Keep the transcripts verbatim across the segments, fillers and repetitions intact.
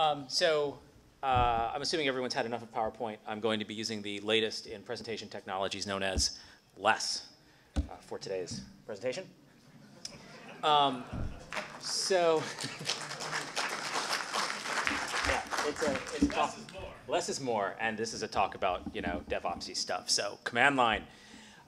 Um, so uh, I'm assuming everyone's had enough of PowerPoint. I'm going to be using the latest in presentation technologies known as less uh, for today's presentation. Um, so yeah, it's a, it's a talk. Less is more. Less is more, and this is a talk about, you know, DevOpsy stuff. So command line.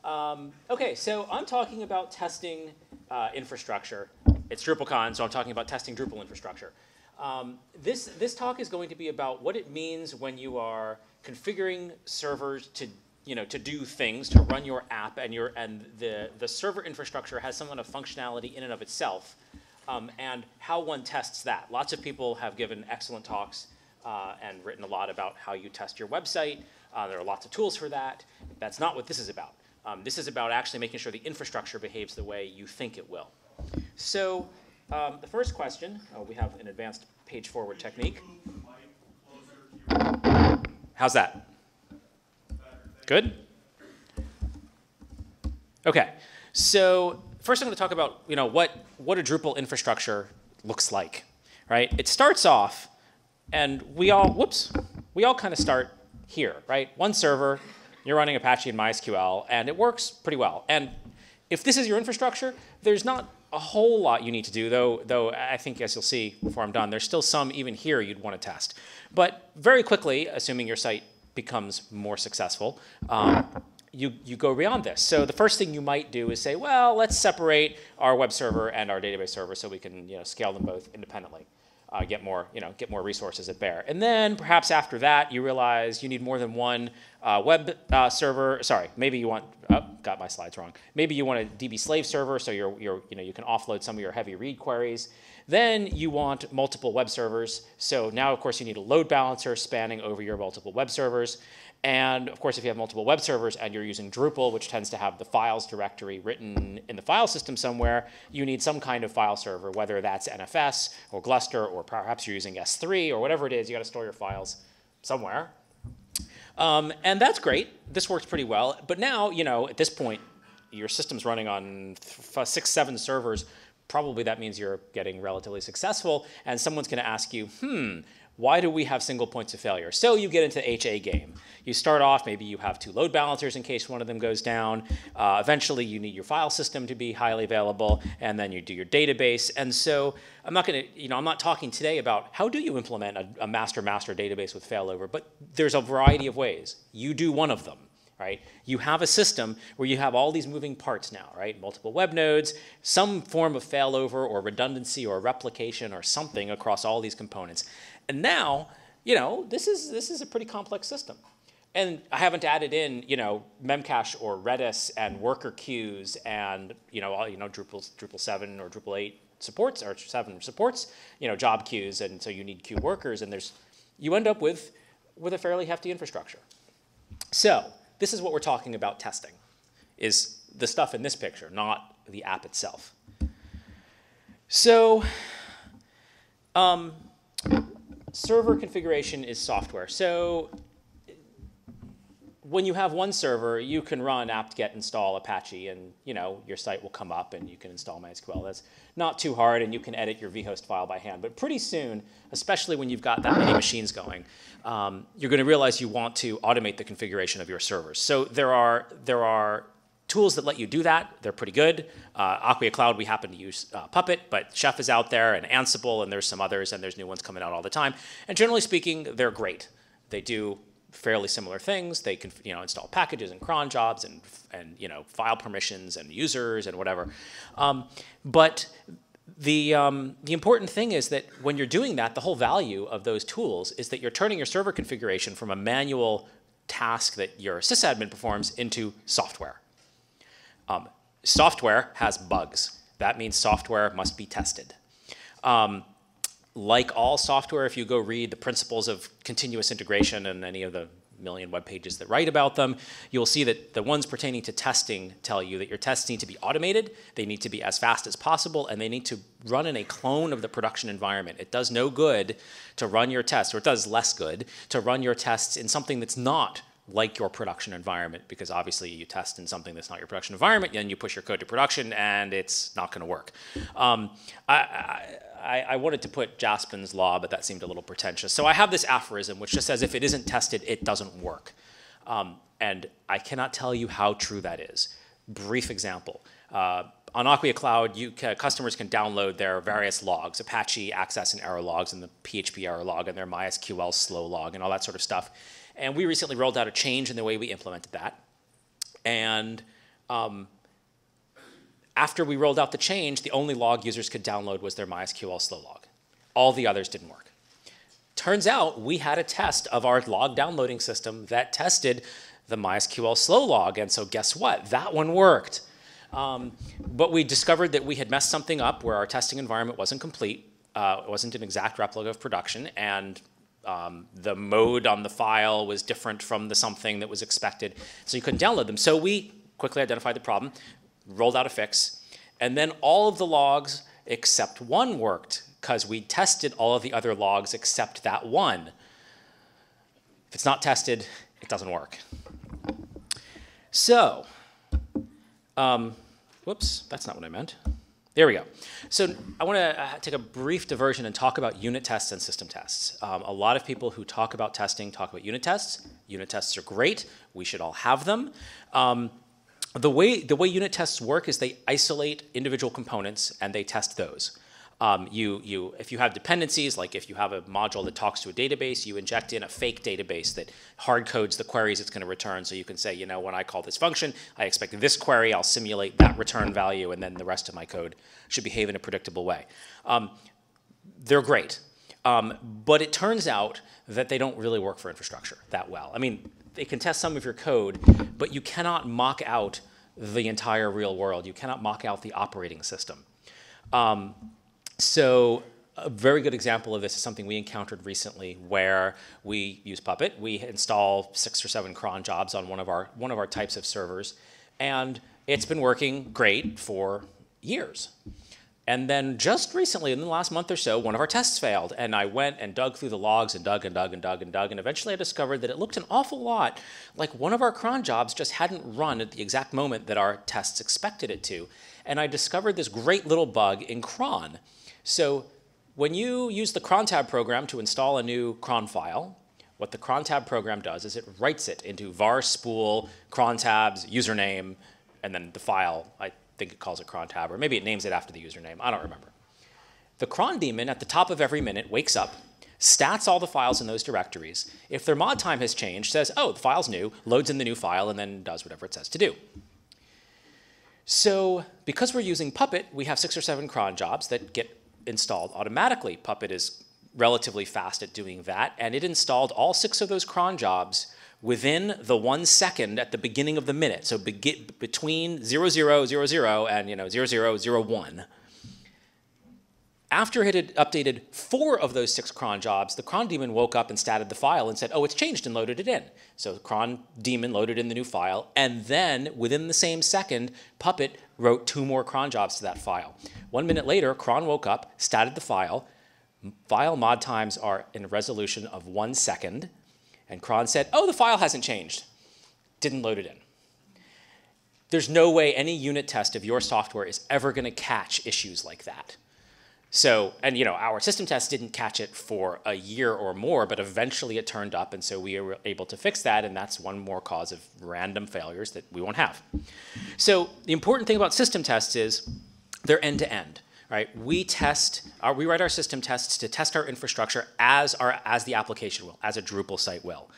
Um, okay, so I'm talking about testing uh, infrastructure. It's DrupalCon, so I'm talking about testing Drupal infrastructure. Um, this, this talk is going to be about what it means when you are configuring servers to, you know, to do things, to run your app, and, your, and the, the server infrastructure has some kind of functionality in and of itself, um, and how one tests that. Lots of people have given excellent talks uh, and written a lot about how you test your website. Uh, there are lots of tools for that. That's not what this is about. Um, this is about actually making sure the infrastructure behaves the way you think it will. So um, the first question, oh, we have an advanced page forward technique. How's that? Good? Okay. So first I'm going to talk about, you know, what, what a Drupal infrastructure looks like, right? It starts off, and we all, whoops, we all kind of start here, right? One server. You're running Apache and MySQL, and it works pretty well. And if this is your infrastructure, there's not a whole lot you need to do, though, though I think, as you'll see before I'm done, there's still some even here you'd want to test. But very quickly, assuming your site becomes more successful, um, you, you go beyond this. So the first thing you might do is say, well, let's separate our web server and our database server so we can, you know, scale them both independently. Uh, get more, you know, get more resources at bear. And then perhaps after that, you realize you need more than one uh, web uh, server. Sorry, maybe you want. Oh, got my slides wrong. Maybe you want a D B slave server, so you're, you're, you know, you can offload some of your heavy read queries. Then you want multiple web servers. So now, of course, you need a load balancer spanning over your multiple web servers. And of course, if you have multiple web servers and you're using Drupal, which tends to have the files directory written in the file system somewhere, you need some kind of file server, whether that's N F S or Gluster, or perhaps you're using S three or whatever it is. You got to store your files somewhere. Um, and that's great. This works pretty well. But now, you know, at this point, your system's running on six, seven servers. Probably that means you're getting relatively successful. And someone's going to ask you, hmm, why do we have single points of failure? So you get into the H A game. You start off, maybe you have two load balancers in case one of them goes down. Uh, eventually, you need your file system to be highly available, and then you do your database. And so I'm not going to, you know, I'm not talking today about how do you implement a, a master-master database with failover, but there's a variety of ways. You do one of them, right? You have a system where you have all these moving parts now, right? Multiple web nodes, some form of failover or redundancy or replication or something across all these components. And now, you know, this is, this is a pretty complex system. And I haven't added in, you know, Memcache or Redis and worker queues and, you know, all, you know, Drupal, Drupal seven or Drupal eight supports, or seven supports, you know, job queues, and so you need queue workers, and there's, you end up with, with a fairly hefty infrastructure. So this is what we're talking about testing, is the stuff in this picture, not the app itself. So, um, server configuration is software. So when you have one server, you can run apt-get install Apache, and, you know, your site will come up and you can install MySQL. That's not too hard, and you can edit your vhost file by hand. But pretty soon, especially when you've got that many machines going, um, you're going to realize you want to automate the configuration of your servers. So there are, there are tools that let you do that. They're pretty good. Uh, Acquia Cloud, we happen to use uh, Puppet, but Chef is out there, and Ansible, and there's some others, and there's new ones coming out all the time. And generally speaking, they're great. They do fairly similar things. They can, you know, install packages and cron jobs and, and you know, file permissions and users and whatever. Um, but the, um, the important thing is that when you're doing that, the whole value of those tools is that you're turning your server configuration from a manual task that your sysadmin performs into software. Um, software has bugs. That means software must be tested. Um, like all software, if you go read the principles of continuous integration and any of the million web pages that write about them, you'll see that the ones pertaining to testing tell you that your tests need to be automated, they need to be as fast as possible, and they need to run in a clone of the production environment. It does no good to run your tests, or it does less good, to run your tests in something that's not like your production environment, because obviously you test in something that's not your production environment, then you push your code to production and it's not going to work. Um, I, I, I wanted to put Jaspin's law, but that seemed a little pretentious. So I have this aphorism which just says if it isn't tested, it doesn't work. Um, and I cannot tell you how true that is. Brief example. Uh, on Acquia Cloud, you ca customers can download their various logs, Apache access and error logs, and the P H P error log, and their MySQL slow log, and all that sort of stuff. And we recently rolled out a change in the way we implemented that. And um, after we rolled out the change, the only log users could download was their MySQL slow log. All the others didn't work. Turns out we had a test of our log downloading system that tested the MySQL slow log. And so guess what? That one worked. Um, but we discovered that we had messed something up where our testing environment wasn't complete. Uh, it wasn't an exact replica of production. And um, the mode on the file was different from the something that was expected. So you couldn't download them. So we quickly identified the problem, rolled out a fix. And then all of the logs except one worked, because we tested all of the other logs except that one. If it's not tested, it doesn't work. So, um, whoops, that's not what I meant. There we go. So I want to uh, take a brief diversion and talk about unit tests and system tests. Um, a lot of people who talk about testing talk about unit tests. Unit tests are great. We should all have them. Um, the way, the way unit tests work is they isolate individual components and they test those. Um, you, you, if you have dependencies, like if you have a module that talks to a database, you inject in a fake database that hard codes the queries it's going to return. So you can say, you know, when I call this function, I expect this query, I'll simulate that return value, and then the rest of my code should behave in a predictable way. Um, they're great. Um, but it turns out that they don't really work for infrastructure that well. I mean, they can test some of your code, but you cannot mock out the entire real world. You cannot mock out the operating system. Um, So a very good example of this is something we encountered recently where we use Puppet. We install six or seven cron jobs on one of our, one of our types of servers. And it's been working great for years. And then just recently, in the last month or so, one of our tests failed. And I went and dug through the logs and dug and dug and dug and dug. And eventually I discovered that it looked an awful lot like one of our cron jobs just hadn't run at the exact moment that our tests expected it to. And I discovered this great little bug in cron. So when you use the cron tab program to install a new cron file, what the cron tab program does is it writes it into var spool cron tabs username and then the file. I think it calls it cron tab, or maybe it names it after the username. I don't remember. The cron daemon at the top of every minute wakes up, stats all the files in those directories. If their mod time has changed, says, oh, the file's new, loads in the new file, and then does whatever it says to do. So because we're using Puppet, we have six or seven cron jobs that get installed automatically. Puppet is relatively fast at doing that, and it installed all six of those cron jobs within the one second at the beginning of the minute. So be between zero zero zero zero and you know zero zero zero one. After it had updated four of those six cron jobs, the cron daemon woke up and statted the file and said, oh, it's changed, and loaded it in. So the cron daemon loaded in the new file, and then within the same second, Puppet wrote two more cron jobs to that file. One minute later, cron woke up, statted the file. File mod times are in a resolution of one second, and cron said, oh, the file hasn't changed. Didn't load it in. There's no way any unit test of your software is ever going to catch issues like that. So, and you know, our system tests didn't catch it for a year or more, but eventually it turned up, and so we were able to fix that, and that's one more cause of random failures that we won't have. So the important thing about system tests is they're end-to-end, right? We test, our, we write our system tests to test our infrastructure as, our, as the application will, as a Drupal site will.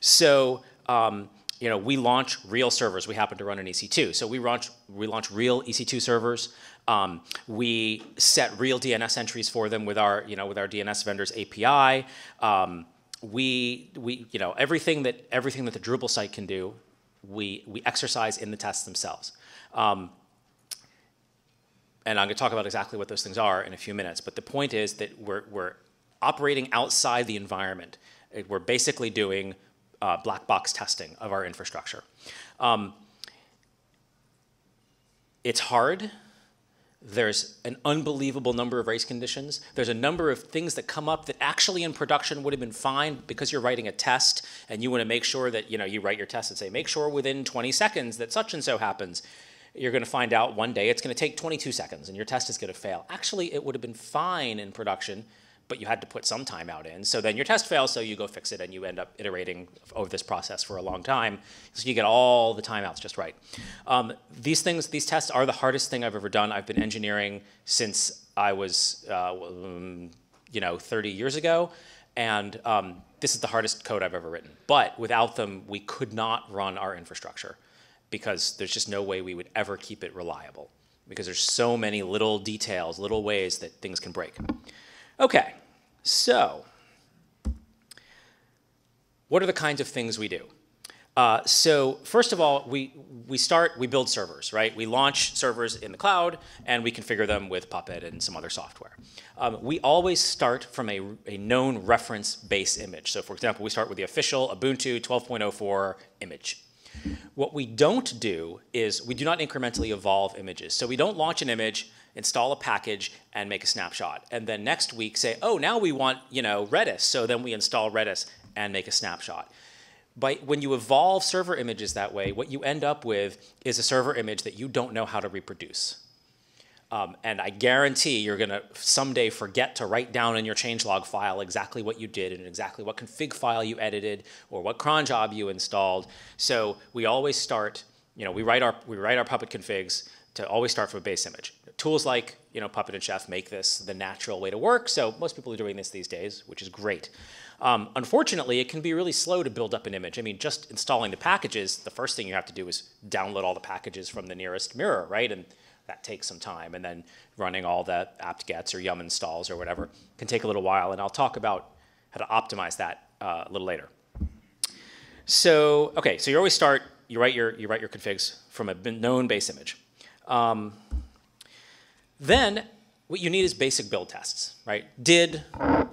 So, um, you know, we launch real servers. We happen to run an E C two. So we launch, we launch real E C two servers. Um, we set real D N S entries for them with our, you know, with our D N S vendor's A P I. Um, we, we, you know, everything that, everything that the Drupal site can do, we, we exercise in the tests themselves. Um, and I'm going to talk about exactly what those things are in a few minutes. But the point is that we're, we're operating outside the environment. We're basically doing Uh, black box testing of our infrastructure. Um, it's hard. There's an unbelievable number of race conditions. There's a number of things that come up that actually in production would have been fine because you're writing a test and you want to make sure that, you know, you write your test and say, make sure within twenty seconds that such and so happens. You're going to find out one day it's going to take twenty-two seconds and your test is going to fail. Actually, it would have been fine in production, but you had to put some time out in. So then your test fails, so you go fix it and you end up iterating over this process for a long time. So you get all the timeouts just right. Um, these things, these tests are the hardest thing I've ever done. I've been engineering since I was, uh, you know, thirty years ago. And um, this is the hardest code I've ever written. But without them, we could not run our infrastructure because there's just no way we would ever keep it reliable because there's so many little details, little ways that things can break. Okay, so what are the kinds of things we do? Uh, so first of all, we, we start, we build servers, right? We launch servers in the cloud, and we configure them with Puppet and some other software. Um, we always start from a, a known reference base image. So for example, we start with the official Ubuntu twelve point oh four image. What we don't do is we do not incrementally evolve images. So we don't launch an image, install a package, and make a snapshot. And then next week say, oh, now we want, you know, Redis. So then we install Redis and make a snapshot. But when you evolve server images that way, what you end up with is a server image that you don't know how to reproduce. Um, and I guarantee you're going to someday forget to write down in your changelog file exactly what you did and exactly what config file you edited or what cron job you installed. So we always start, you know, we write our, we write our Puppet configs to always start from a base image. Tools like, you know, Puppet and Chef make this the natural way to work. So most people are doing this these days, which is great. Um, unfortunately, it can be really slow to build up an image. I mean, just installing the packages, the first thing you have to do is download all the packages from the nearest mirror, right? And that takes some time. And then running all the apt-gets or yum installs or whatever can take a little while. And I'll talk about how to optimize that uh, a little later. So, okay, so you always start, you write your, you write your configs from a known base image. Um, then what you need is basic build tests, right? Did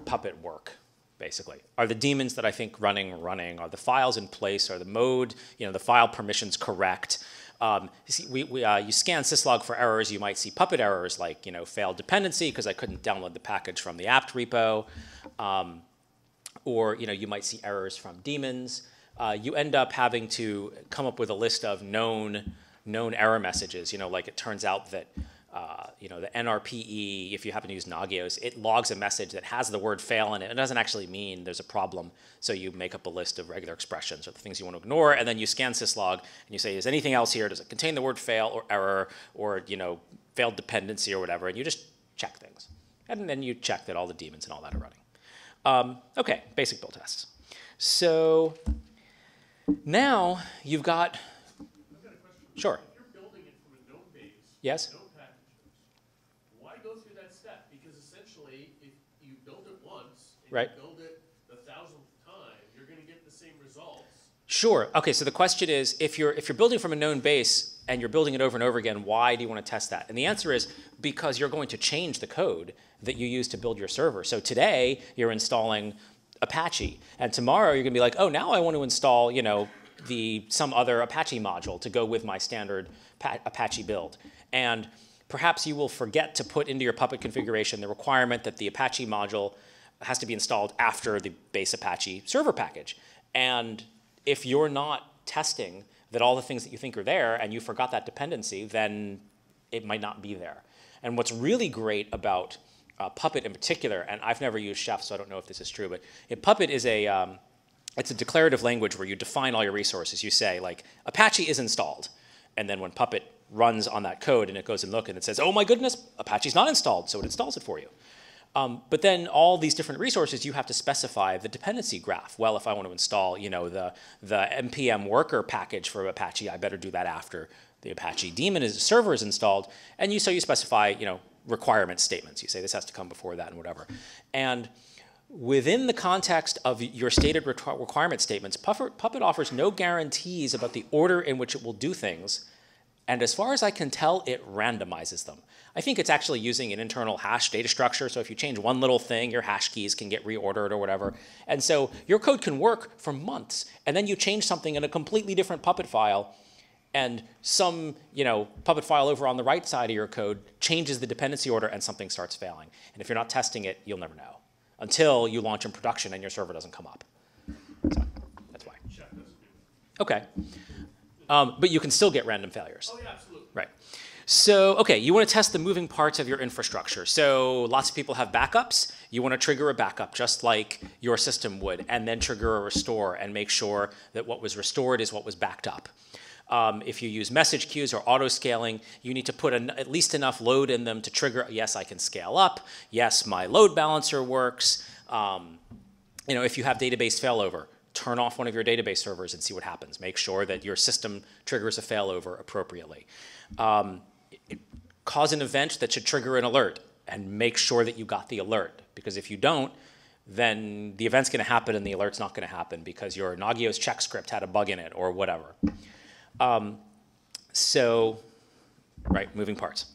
Puppet work, basically? Are the daemons that I think running, running? Are the files in place? Are the mode, you know, the file permissions correct? Um, you, see, we, we, uh, you scan syslog for errors, you might see Puppet errors like, you know, failed dependency because I couldn't download the package from the apt repo. Um, or, you know, you might see errors from daemons. Uh, you end up having to come up with a list of known known error messages, you know, like it turns out that, uh, you know, the N R P E, if you happen to use Nagios, it logs a message that has the word fail in it. It doesn't actually mean there's a problem, so you make up a list of regular expressions or the things you want to ignore, and then you scan syslog, and you say, is anything else here? Does it contain the word fail or error or, you know, failed dependency or whatever, and you just check things. And then you check that all the daemons and all that are running. Um, okay, basic build tests. So now you've got... Sure. If you're building it from a no base, yes? No packages, why go through that step? Because essentially, if you build it once, and right. you build it the thousandth time, you're going to get the same results. Sure. Okay, so the question is, if you're, if you're building from a known base and you're building it over and over again, why do you want to test that? And the answer is because you're going to change the code that you use to build your server. So today, you're installing Apache. And tomorrow, you're going to be like, oh, now I want to install, you know, the some other Apache module to go with my standard Apache build. And perhaps you will forget to put into your Puppet configuration the requirement that the Apache module has to be installed after the base Apache server package. And if you're not testing that all the things that you think are there and you forgot that dependency, then it might not be there. And what's really great about uh, Puppet in particular, and I've never used Chef, so I don't know if this is true, but it, Puppet is a... Um, It's a declarative language where you define all your resources. You say, like, Apache is installed. And then when Puppet runs on that code and it goes and looks and it says, oh my goodness, Apache's not installed, so it installs it for you. Um, but then all these different resources, you have to specify the dependency graph. Well, if I want to install, you know, the, the npm worker package for Apache, I better do that after the Apache daemon is, server is installed. And you so you specify, you know, requirement statements. You say this has to come before that and whatever. And within the context of your stated requirement statements, Puppet offers no guarantees about the order in which it will do things, and as far as I can tell, it randomizes them. I think it's actually using an internal hash data structure, so if you change one little thing, your hash keys can get reordered or whatever. And so your code can work for months, and then you change something in a completely different Puppet file, and some you know, Puppet file over on the right side of your code changes the dependency order and something starts failing. And if you're not testing it, you'll never know until you launch in production and your server doesn't come up. So that's why. OK. Um, but you can still get random failures. Oh, yeah, absolutely. Right. So, OK, you want to test the moving parts of your infrastructure. So lots of people have backups. You want to trigger a backup just like your system would, and then trigger a restore and make sure that what was restored is what was backed up. Um, if you use message queues or auto-scaling, you need to put an, at least enough load in them to trigger, yes, I can scale up. Yes, my load balancer works. Um, you know, if you have database failover, turn off one of your database servers and see what happens. Make sure that your system triggers a failover appropriately. Um, it, cause an event that should trigger an alert and make sure that you got the alert. Because if you don't, then the event's going to happen and the alert's not going to happen because your Nagios check script had a bug in it or whatever. Um, so, right, moving parts.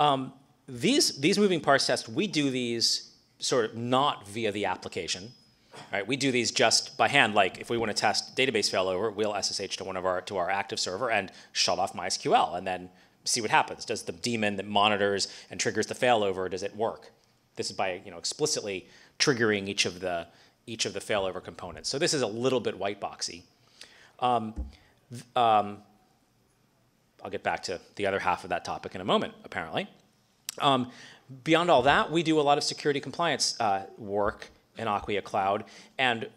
Um, these, these moving parts tests, we do these sort of not via the application. Right, we do these just by hand. Like if we want to test database failover, we'll S S H to one of our to our active server and shut off MySQL, and then see what happens. Does the daemon that monitors and triggers the failover, does it work? This is by you know explicitly triggering each of the each of the failover components. So this is a little bit white boxy. Um, um, I'll get back to the other half of that topic in a moment. Apparently, um, beyond all that, we do a lot of security compliance uh, work in Acquia Cloud, and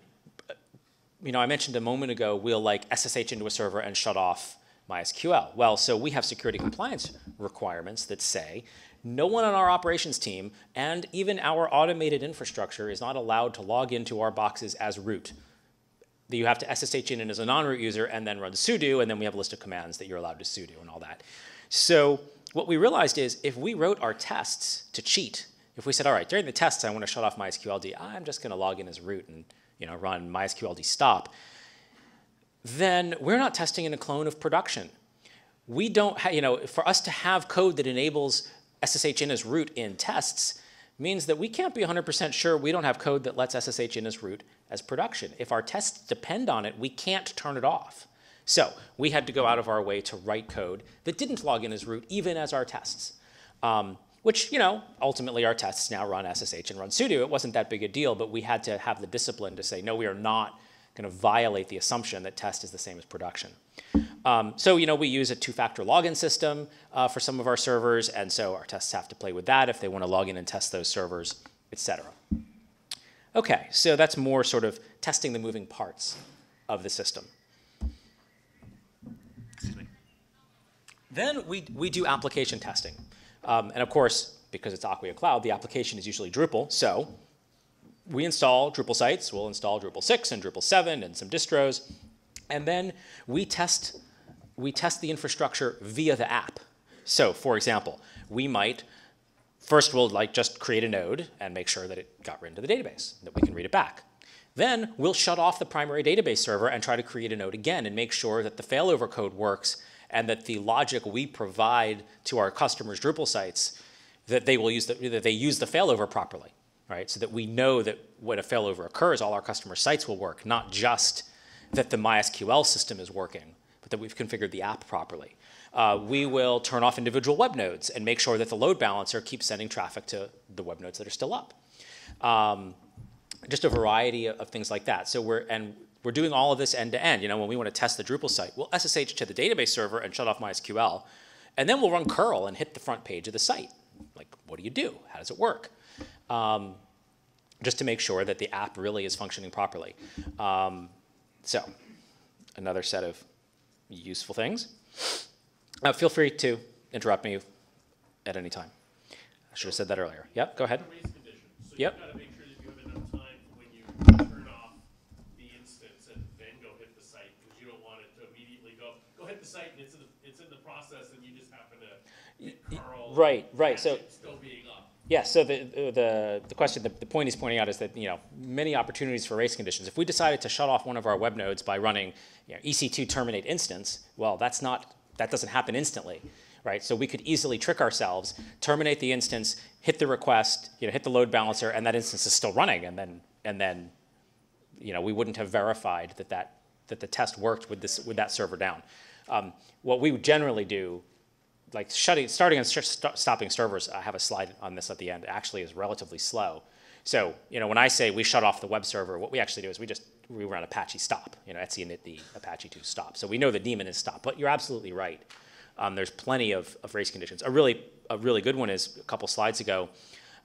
you know, I mentioned a moment ago, we'll like S S H into a server and shut off MySQL. Well, so we have security compliance requirements that say no one on our operations team and even our automated infrastructure is not allowed to log into our boxes as root. You have to S S H in as a non-root user and then run sudo, and then we have a list of commands that you're allowed to sudo and all that. So what we realized is if we wrote our tests to cheat, if we said, all right, during the tests, I want to shut off MySQLD, I'm just going to log in as root and you know, run MySQLD stop, then we're not testing in a clone of production. We don't, you know, for us to have code that enables S S H in as root in tests means that we can't be one hundred percent sure we don't have code that lets S S H in as root as production. If our tests depend on it, we can't turn it off. So we had to go out of our way to write code that didn't log in as root, even as our tests. Um, Which, you know, ultimately our tests now run S S H and run sudo. It wasn't that big a deal, but we had to have the discipline to say, no, we are not going to violate the assumption that test is the same as production. Um, so, you know, we use a two-factor login system uh, for some of our servers, and so our tests have to play with that if they want to log in and test those servers, et cetera. OK, so that's more sort of testing the moving parts of the system. Excuse me. Then we, we do application testing. Um, and of course, because it's Acquia Cloud, the application is usually Drupal. So we install Drupal sites. We'll install Drupal six and Drupal seven and some distros. And then we test, we test the infrastructure via the app. So for example, we might first we'll like just create a node and make sure that it got written to the database, that we can read it back. Then we'll shut off the primary database server and try to create a node again and make sure that the failover code works and that the logic we provide to our customers' Drupal sites, that they will use the, that they use the failover properly, right? So that we know that when a failover occurs, all our customer sites will work, not just that the MySQL system is working, but that we've configured the app properly. Uh, we will turn off individual web nodes and make sure that the load balancer keeps sending traffic to the web nodes that are still up. Um, just a variety of things like that. So we're and. We're doing all of this end to end. You know, when we want to test the Drupal site, we'll S S H to the database server and shut off MySQL, and then we'll run curl and hit the front page of the site. Like, what do you do? How does it work? Um, just to make sure that the app really is functioning properly. Um, so, another set of useful things. Uh, feel free to interrupt me at any time. I should have said that earlier. Yep, go ahead. So yep. Right, right. So, still being up. Yeah. So the the the question, the, the point he's pointing out is that you know many opportunities for race conditions. If we decided to shut off one of our web nodes by running you know, E C two terminate instance, well, that's not that doesn't happen instantly, right? So we could easily trick ourselves, terminate the instance, hit the request, you know, hit the load balancer, and that instance is still running, and then and then, you know, we wouldn't have verified that that that the test worked with this with that server down. Um, what we would generally do, like shutting, starting and st stopping servers, I have a slide on this at the end, actually is relatively slow. So, you know, when I say we shut off the web server, what we actually do is we just we run Apache stop, you know, Etsy init the Apache two stop. So we know the daemon is stop, but you're absolutely right. Um, there's plenty of, of race conditions. A really, a really good one is a couple slides ago,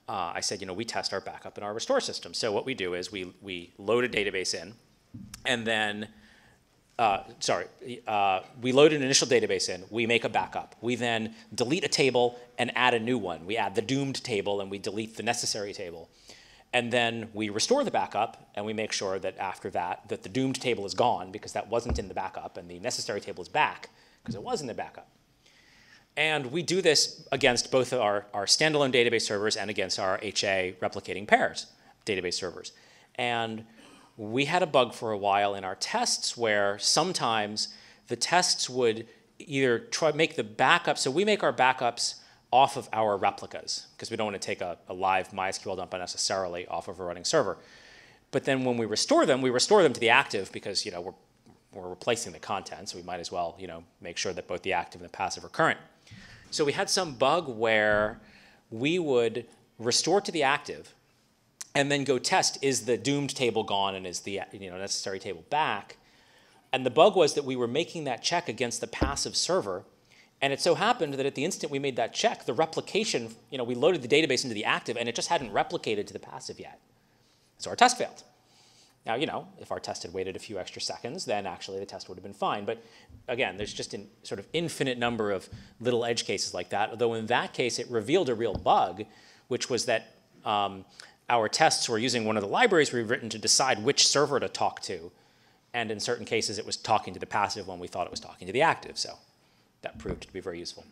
uh, I said, you know, we test our backup and our restore system. So what we do is we, we load a database in, and then, uh, sorry, uh, we load an initial database in, we make a backup. We then delete a table and add a new one. We add the doomed table and we delete the necessary table. And then we restore the backup, and we make sure that after that, that the doomed table is gone because that wasn't in the backup, and the necessary table is back because it was in the backup. And we do this against both our, our standalone database servers and against our H A replicating pairs database servers. And we had a bug for a while in our tests where sometimes the tests would either try make the backup, so we make our backups off of our replicas, because we don't want to take a, a live MySQL dump unnecessarily off of a running server. But then when we restore them, we restore them to the active because, you know, we're, we're replacing the content, so we might as well, you know, make sure that both the active and the passive are current. So we had some bug where we would restore to the active and then go test, is the doomed table gone and is the, you know, necessary table back? And the bug was that we were making that check against the passive server. And it so happened that at the instant we made that check, the replication, you know, we loaded the database into the active, and it just hadn't replicated to the passive yet. So our test failed. Now, you know, if our test had waited a few extra seconds, then actually the test would have been fine. But again, there's just an sort of infinite number of little edge cases like that, although in that case it revealed a real bug, which was that um, our tests were using one of the libraries we've written to decide which server to talk to. And in certain cases it was talking to the passive when we thought it was talking to the active. So that proved to be very useful.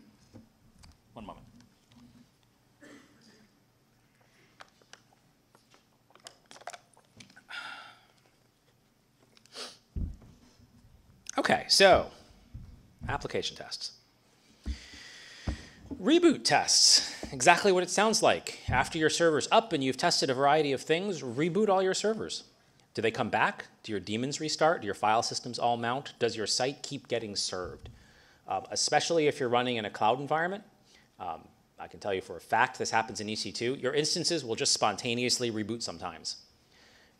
One moment. Okay, so application tests. Reboot tests, exactly what it sounds like. After your server's up and you've tested a variety of things, reboot all your servers. Do they come back? Do your daemons restart? Do your file systems all mount? Does your site keep getting served? Uh, especially if you're running in a cloud environment. Um, I can tell you for a fact this happens in E C two. Your instances will just spontaneously reboot sometimes.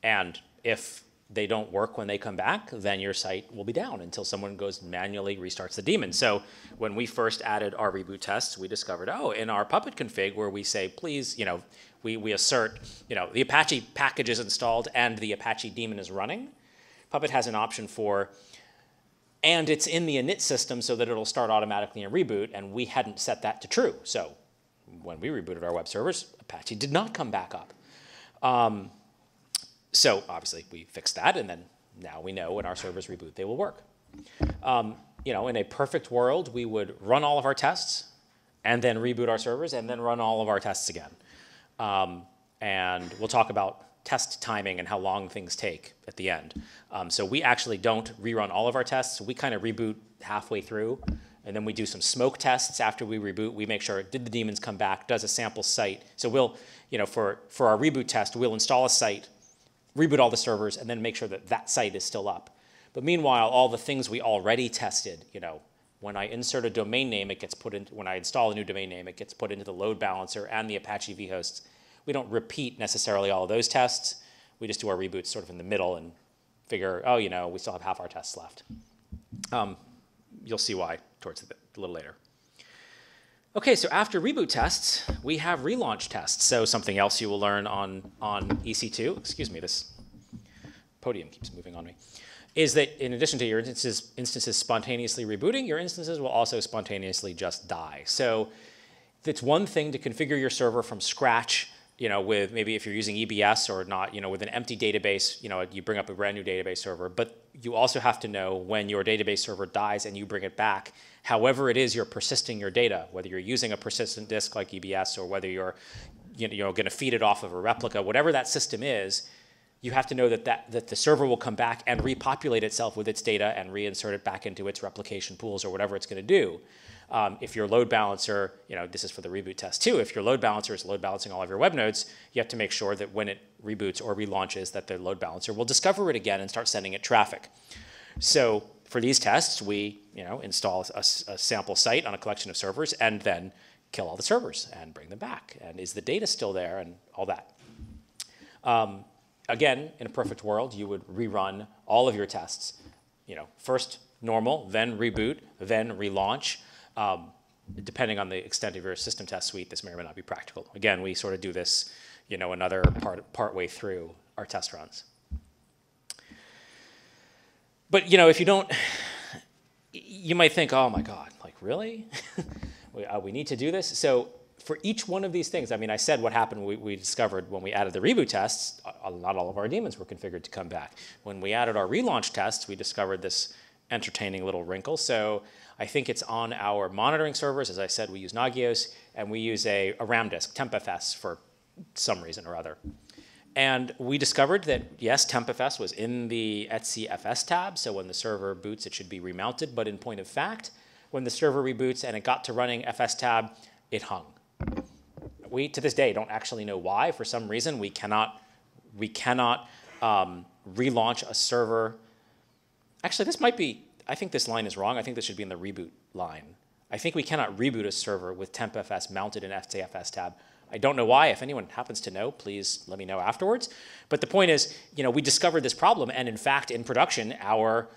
And if they don't work when they come back, then your site will be down until someone goes and manually restarts the daemon. So when we first added our reboot tests, we discovered, oh, in our Puppet config where we say, please, you know, we, we assert, you know, the Apache package is installed and the Apache daemon is running. Puppet has an option for, and it's in the init system so that it'll start automatically in reboot, and we hadn't set that to true. So when we rebooted our web servers, Apache did not come back up. Um, so obviously we fixed that, and then now we know when our servers reboot, they will work. Um, you know, in a perfect world, we would run all of our tests and then reboot our servers and then run all of our tests again. Um, and we'll talk about test timing and how long things take at the end. Um, so we actually don't rerun all of our tests. We kind of reboot halfway through, and then we do some smoke tests after we reboot. We make sure, did the daemons come back? Does a sample site? So we'll, you know, for, for our reboot test, we'll install a site, reboot all the servers, and then make sure that that site is still up. But meanwhile, all the things we already tested, you know, when I insert a domain name, it gets put in, when I install a new domain name, it gets put into the load balancer and the Apache vhosts. We don't repeat necessarily all of those tests. We just do our reboots sort of in the middle and figure, oh, you know, we still have half our tests left. Um, you'll see why towards the, a little later. Okay, so after reboot tests, we have relaunch tests. So something else you will learn on, on E C two, excuse me, this podium keeps moving on me, is that in addition to your instances, instances spontaneously rebooting, your instances will also spontaneously just die. So it's one thing to configure your server from scratch, you know, with maybe if you're using E B S or not, you know, with an empty database, you know, you bring up a brand new database server, but you also have to know when your database server dies and you bring it back, however it is you're persisting your data, whether you're using a persistent disk like E B S or whether you're, you know, you're going to feed it off of a replica, whatever that system is, you have to know that, that, that the server will come back and repopulate itself with its data and reinsert it back into its replication pools or whatever it's going to do. Um, if your load balancer, you know, this is for the reboot test too, if your load balancer is load balancing all of your web nodes, you have to make sure that when it reboots or relaunches that the load balancer will discover it again and start sending it traffic. So for these tests, we you know, install a, a sample site on a collection of servers and then kill all the servers and bring them back. And is the data still there and all that? Um, again, in a perfect world, you would rerun all of your tests. You know, first normal, then reboot, then relaunch. Um, depending on the extent of your system test suite, this may or may not be practical. Again, we sort of do this, you know, another part, part way through our test runs. But, you know, if you don't, you might think, oh my God, like really? we, uh, we need to do this? So for each one of these things, I mean, I said what happened, we, we discovered when we added the reboot tests, uh, not all of our daemons were configured to come back. When we added our relaunch tests, we discovered this entertaining little wrinkle. So I think it's on our monitoring servers. As I said, we use Nagios, and we use a, a RAM disk, temp F S, for some reason or other. And we discovered that, yes, temp F S was in the Etsy F S tab, so when the server boots, it should be remounted. But in point of fact, when the server reboots and it got to running F S tab, it hung. We, to this day, don't actually know why. For some reason, we cannot, we cannot um, relaunch a server. Actually, this might be, I think this line is wrong. I think this should be in the reboot line. I think we cannot reboot a server with temp F S mounted in F S tab. I don't know why. If anyone happens to know, please let me know afterwards. But the point is, you know, we discovered this problem, and in fact, in production, our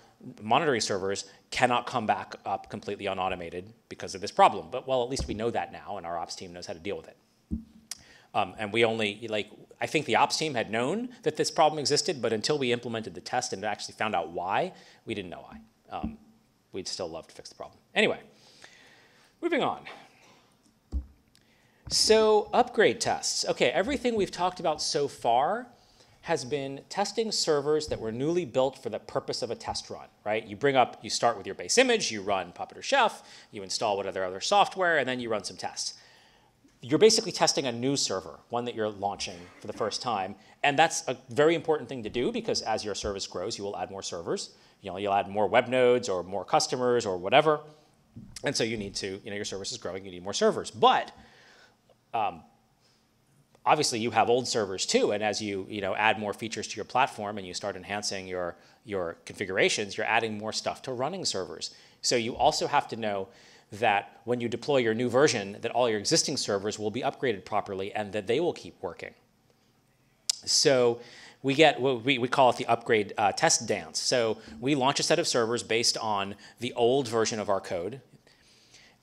monitoring servers cannot come back up completely unautomated because of this problem. But, well, at least we know that now, and our ops team knows how to deal with it. Um, and we only, like, I think the ops team had known that this problem existed, but until we implemented the test and actually found out why, we didn't know why. Um, we'd still love to fix the problem. Anyway, moving on. So upgrade tests. Okay, everything we've talked about so far has been testing servers that were newly built for the purpose of a test run, right? You bring up, you start with your base image, you run Puppet or Chef, you install whatever other software, and then you run some tests. You're basically testing a new server, one that you're launching for the first time, and that's a very important thing to do because as your service grows, you will add more servers. You know, you'll add more web nodes or more customers or whatever, and so you need to, you know, your service is growing, you need more servers, but Um, obviously, you have old servers too, and as you you know add more features to your platform and you start enhancing your your configurations, you're adding more stuff to running servers. So you also have to know that when you deploy your new version, that all your existing servers will be upgraded properly and that they will keep working. So we get what we, we call it the upgrade uh, test dance. So we launch a set of servers based on the old version of our code,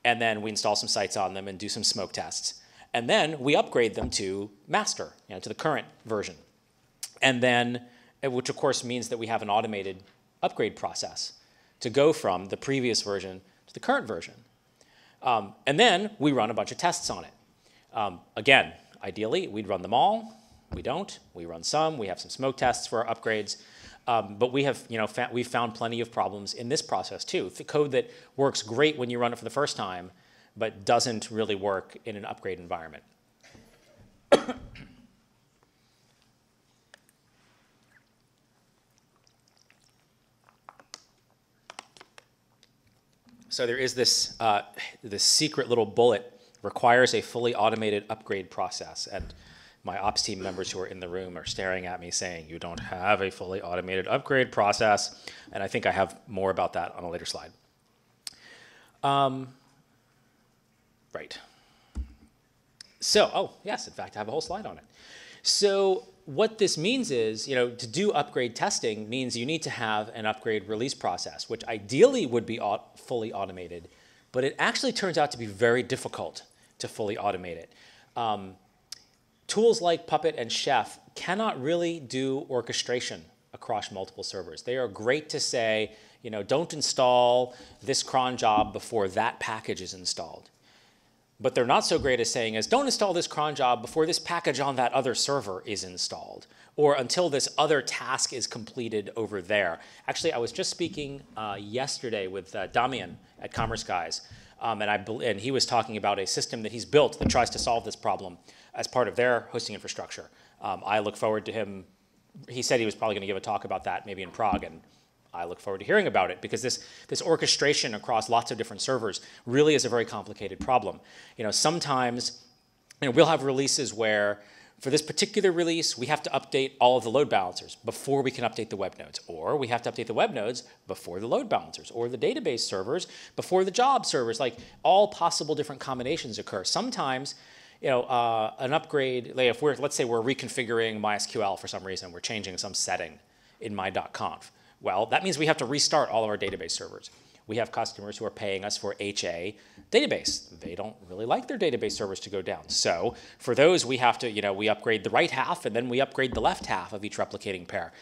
and then we install some sites on them and do some smoke tests. And then we upgrade them to master, you know, to the current version. And then, which of course means that we have an automated upgrade process to go from the previous version to the current version. Um, and then we run a bunch of tests on it. Um, again, ideally, we'd run them all. We don't. We run some. We have some smoke tests for our upgrades. Um, but we have, you know, fa- we've found plenty of problems in this process too. The code that works great when you run it for the first time but doesn't really work in an upgrade environment. So there is this, uh, this secret little bullet, requires a fully automated upgrade process. And my ops team members who are in the room are staring at me saying, you don't have a fully automated upgrade process. And I think I have more about that on a later slide. Um, Right. So, oh, yes, in fact, I have a whole slide on it. So what this means is, you know, to do upgrade testing means you need to have an upgrade release process, which ideally would be aut- fully automated, but it actually turns out to be very difficult to fully automate it. Um, tools like Puppet and Chef cannot really do orchestration across multiple servers. They are great to say, you know, don't install this cron job before that package is installed. But they're not so great as saying as don't install this cron job before this package on that other server is installed, or until this other task is completed over there. Actually, I was just speaking uh, yesterday with uh, Damian at Commerce Guys, um, and, I, and he was talking about a system that he's built that tries to solve this problem as part of their hosting infrastructure. Um, I look forward to him. He said he was probably going to give a talk about that maybe in Prague, and I look forward to hearing about it because this, this orchestration across lots of different servers really is a very complicated problem. You know, sometimes you know, we'll have releases where For this particular release, we have to update all of the load balancers before we can update the web nodes, or we have to update the web nodes before the load balancers, or the database servers before the job servers. Like, all possible different combinations occur. Sometimes, you know, uh, an upgrade, like if we're, let's say we're reconfiguring MySQL for some reason, we're changing some setting in my dot conf. Well, that means we have to restart all of our database servers. We have customers who are paying us for H A database. They don't really like their database servers to go down. So for those, we have to, you know, we upgrade the right half and then we upgrade the left half of each replicating pair.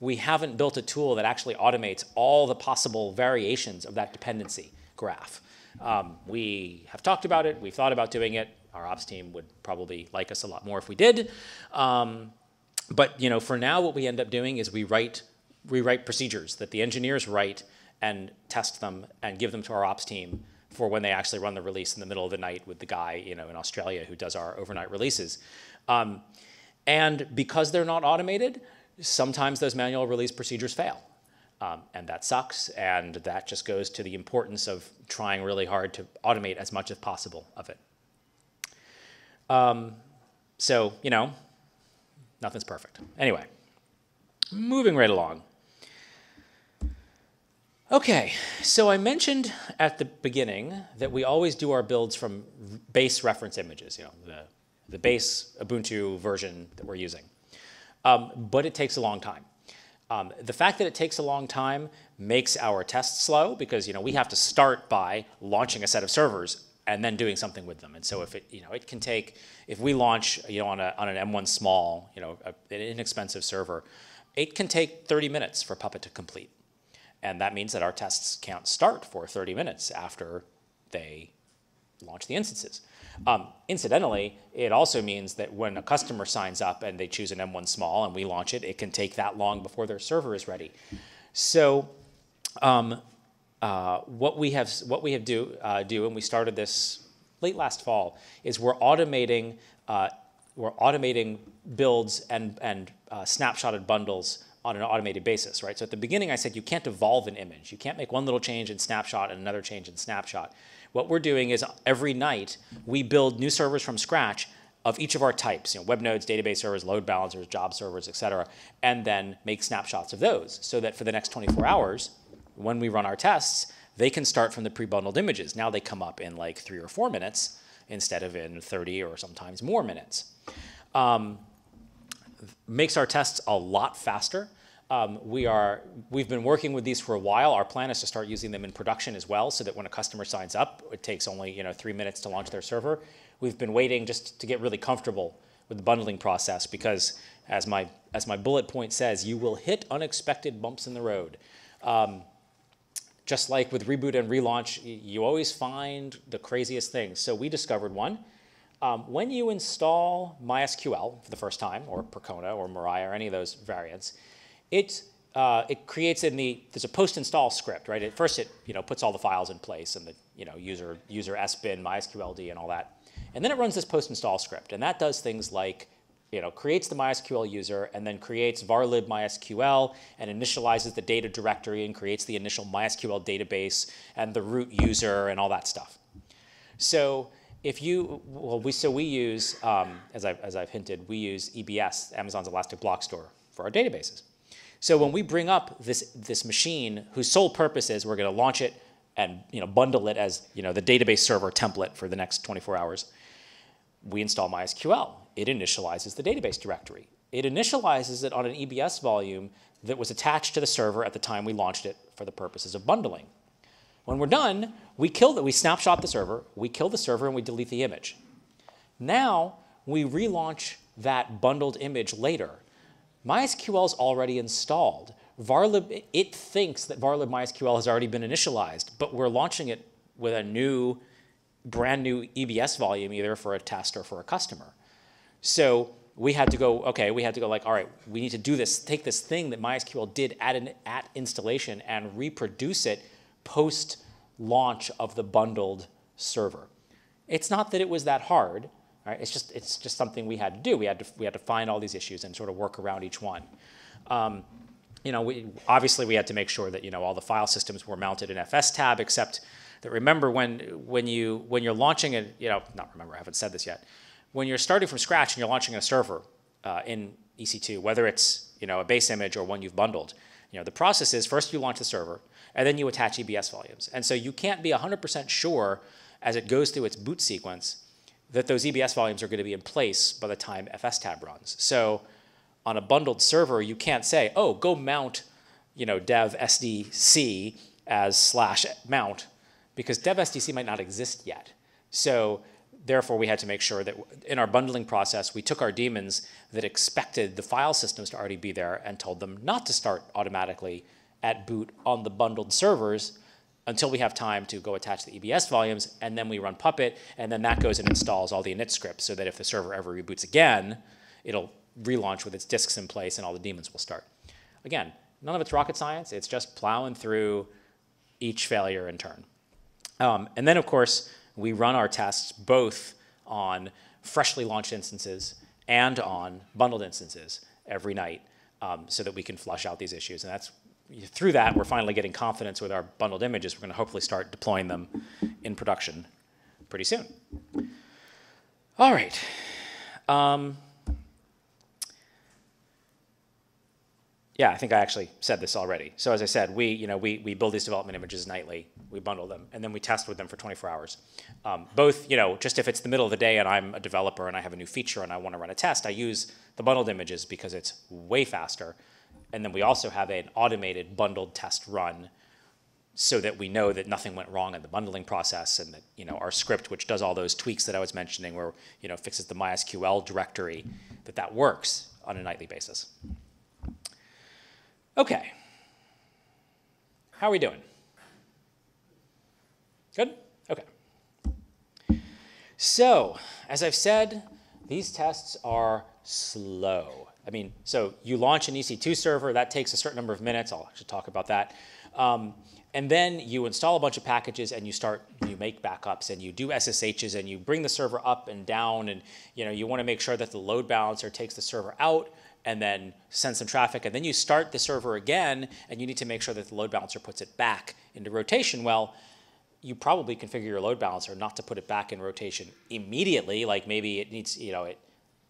We haven't built a tool that actually automates all the possible variations of that dependency graph. Um, we have talked about it. We've thought about doing it. Our ops team would probably like us a lot more if we did. Um, but, you know, for now, what we end up doing is we write, we write procedures that the engineers write and test them and give them to our ops team for when they actually run the release in the middle of the night with the guy, you know, in Australia who does our overnight releases. Um, and because they're not automated, sometimes those manual release procedures fail. Um, and that sucks, and that just goes to the importance of trying really hard to automate as much as possible of it. Um, so, you know, nothing's perfect. Anyway, moving right along. Okay, so I mentioned at the beginning that we always do our builds from base reference images, you know, the, the base Ubuntu version that we're using. Um, but it takes a long time. Um, the fact that it takes a long time makes our tests slow because, you know, we have to start by launching a set of servers and then doing something with them. And so if it, you know, it can take, if we launch, you know, on, a, on an M one small, you know, a, an inexpensive server, it can take thirty minutes for Puppet to complete. And that means that our tests can't start for thirty minutes after they launch the instances. Um, incidentally, it also means that when a customer signs up and they choose an M one small and we launch it, it can take that long before their server is ready. So um, uh, what we have, what we have do, uh, do, and we started this late last fall, is we're automating, uh, we're automating builds and, and uh, snapshotted bundles on an automated basis, right? So at the beginning I said you can't evolve an image. You can't make one little change in snapshot and another change in snapshot. What we're doing is every night we build new servers from scratch of each of our types, you know, web nodes, database servers, load balancers, job servers, et cetera, and then make snapshots of those so that for the next twenty-four hours, when we run our tests, they can start from the pre-bundled images. Now they come up in like three or four minutes instead of in thirty or sometimes more minutes. Um, makes our tests a lot faster. Um, we are, we've been working with these for a while. Our plan is to start using them in production as well so that when a customer signs up, it takes only, you know, three minutes to launch their server. We've been waiting just to get really comfortable with the bundling process because, as my, as my bullet point says, you will hit unexpected bumps in the road. Um, just like with reboot and relaunch, you always find the craziest things. So we discovered one. Um, when you install MySQL for the first time, or Percona, or Mariah, or any of those variants, it, uh, it creates in the, there's a post-install script, right? At first it, you know, puts all the files in place and the, you know, user, user sbin, MySQLD, and all that. And then it runs this post-install script, and that does things like, you know, creates the MySQL user and then creates varlib/MySQL and initializes the data directory and creates the initial MySQL database and the root user and all that stuff. So, If you, well, we, so we use, um, as, I've, as I've hinted, we use E B S, Amazon's Elastic Block Store, for our databases. So when we bring up this, this machine whose sole purpose is we're going to launch it and, you know, bundle it as, you know, the database server template for the next twenty-four hours, we install MySQL. It initializes the database directory. It initializes it on an E B S volume that was attached to the server at the time we launched it for the purposes of bundling. When we're done, we kill the, we snapshot the server, we kill the server, and we delete the image. Now, we relaunch that bundled image later. MySQL is already installed. Varlib, it thinks that varlib/MySQL has already been initialized, but we're launching it with a new, brand new E B S volume, either for a test or for a customer. So we had to go, okay, we had to go like, all right, we need to do this, take this thing that MySQL did at, an, at installation and reproduce it post-launch of the bundled server. It's not that it was that hard, right? It's just it's just something we had to do. We had to we had to find all these issues and sort of work around each one. Um, you know, we, obviously we had to make sure that, you know, all the file systems were mounted in F S tab, except that remember when when you when you're launching it, you know, not remember I haven't said this yet. when you're starting from scratch and you're launching a server uh, in E C two, whether it's you know a base image or one you've bundled, you know the process is first you launch the server and then you attach E B S volumes. And so you can't be one hundred percent sure as it goes through its boot sequence that those E B S volumes are going to be in place by the time fstab runs. So on a bundled server, you can't say, oh, go mount you know, dev S D C as slash mount, because dev S D C might not exist yet. So therefore, we had to make sure that in our bundling process, we took our daemons that expected the file systems to already be there and told them not to start automatically at boot on the bundled servers until we have time to go attach the E B S volumes, and then we run Puppet, and then that goes and installs all the init scripts so that if the server ever reboots again, it'll relaunch with its disks in place and all the daemons will start. Again, none of it's rocket science. It's just plowing through each failure in turn. Um, and then, of course, we run our tests both on freshly launched instances and on bundled instances every night um, so that we can flush out these issues. And that's through that, we're finally getting confidence with our bundled images. We're going to hopefully start deploying them in production pretty soon. All right. Um, Yeah, I think I actually said this already. So as I said, we, you know, we, we build these development images nightly, we bundle them, and then we test with them for twenty-four hours. Um, both, you know, just if it's the middle of the day and I'm a developer and I have a new feature and I want to run a test, I use the bundled images because it's way faster. And then we also have an automated bundled test run so that we know that nothing went wrong in the bundling process and that, you know, our script, which does all those tweaks that I was mentioning where, you know, fixes the my S Q L directory, that that works on a nightly basis. Okay, how are we doing? Good? Okay. So, as I've said, these tests are slow. I mean, so you launch an E C two server, that takes a certain number of minutes, I'll actually talk about that. Um, and then you install a bunch of packages and you start, you make backups and you do S S H's and you bring the server up and down and you know, you wanna make sure that the load balancer takes the server out and then send some traffic, and then you start the server again, and you need to make sure that the load balancer puts it back into rotation. Well, you probably configure your load balancer not to put it back in rotation immediately, like maybe it needs, you know, it,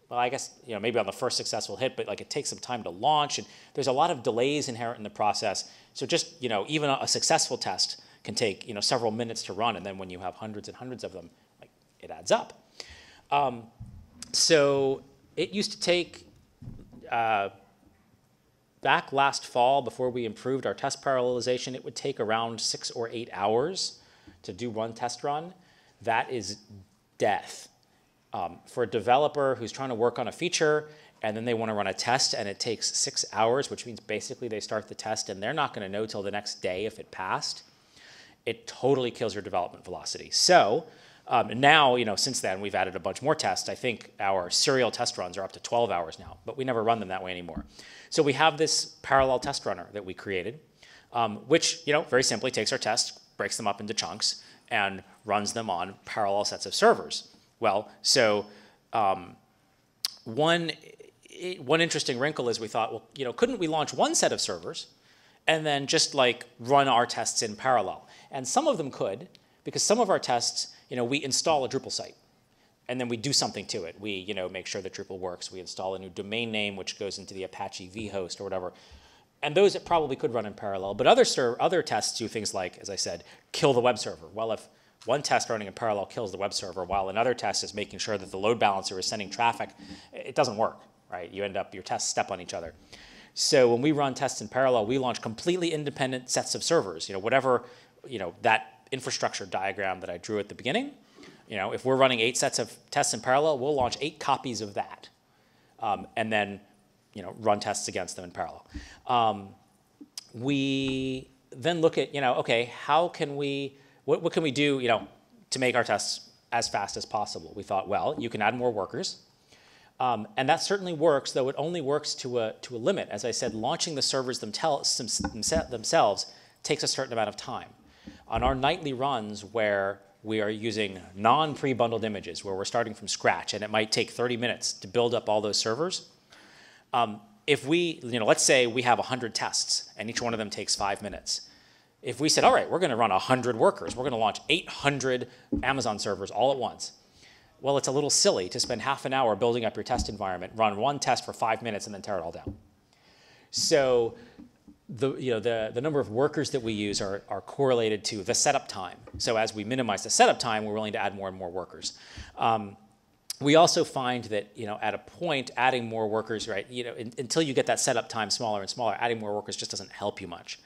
well, I guess, you know, maybe on the first successful hit, but like it takes some time to launch, and there's a lot of delays inherent in the process. So just, you know, even a successful test can take, you know, several minutes to run, and then when you have hundreds and hundreds of them, like it adds up. Um, so it used to take, Uh, back last fall, before we improved our test parallelization, it would take around six or eight hours to do one test run. That is death. Um, for a developer who's trying to work on a feature and then they want to run a test and it takes six hours, which means basically they start the test and they're not going to know till the next day if it passed, it totally kills your development velocity. So Um, now, you know, since then, we've added a bunch more tests. I think our serial test runs are up to twelve hours now, but we never run them that way anymore. So we have this parallel test runner that we created, um, which, you know, very simply takes our tests, breaks them up into chunks, and runs them on parallel sets of servers. Well, so um, one, it, one interesting wrinkle is we thought, well, you know, couldn't we launch one set of servers and then just, like, run our tests in parallel? And some of them could, because some of our tests, you know, we install a Drupal site, and then we do something to it. We, you know, make sure that Drupal works. We install a new domain name, which goes into the Apache vhost or whatever. And those it probably could run in parallel. But other ser other tests do things like, as I said, kill the web server. Well, if one test running in parallel kills the web server, while another test is making sure that the load balancer is sending traffic, it doesn't work, right? You end up, your tests step on each other. So when we run tests in parallel, we launch completely independent sets of servers. You know, whatever, you know, that infrastructure diagram that I drew at the beginning. You know, if we're running eight sets of tests in parallel, we'll launch eight copies of that, um, and then, you know, run tests against them in parallel. Um, we then look at, you know, okay, how can we, what, what can we do, you know, to make our tests as fast as possible? We thought, well, you can add more workers, um, and that certainly works, though it only works to a to a limit. As I said, launching the servers themselves themselves takes a certain amount of time. On our nightly runs where we are using non-pre-bundled images, where we're starting from scratch, and it might take thirty minutes to build up all those servers, um, if we, you know, let's say we have one hundred tests, and each one of them takes five minutes. If we said, all right, we're going to run one hundred workers, we're going to launch eight hundred Amazon servers all at once, Well, it's a little silly to spend half an hour building up your test environment, run one test for five minutes, and then tear it all down. So the, you know, the, the number of workers that we use are, are correlated to the setup time. So as we minimize the setup time, we're willing to add more and more workers. Um, we also find that, you know, at a point, adding more workers, right, you know, in, until you get that setup time smaller and smaller, adding more workers just doesn't help you much.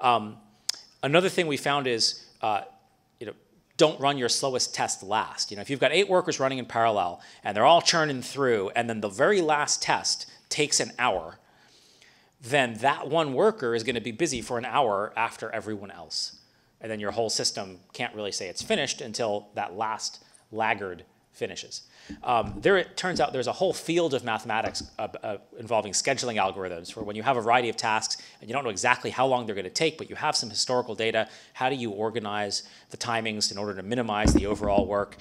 Um, another thing we found is, uh, you know, don't run your slowest test last. You know, if you've got eight workers running in parallel and they're all churning through, and then the very last test takes an hour, then that one worker is going to be busy for an hour after everyone else. And then your whole system can't really say it's finished until that last laggard finishes. Um, there, it turns out there's a whole field of mathematics uh, uh, involving scheduling algorithms for when you have a variety of tasks and you don't know exactly how long they're going to take, but you have some historical data. How do you organize the timings in order to minimize the overall work,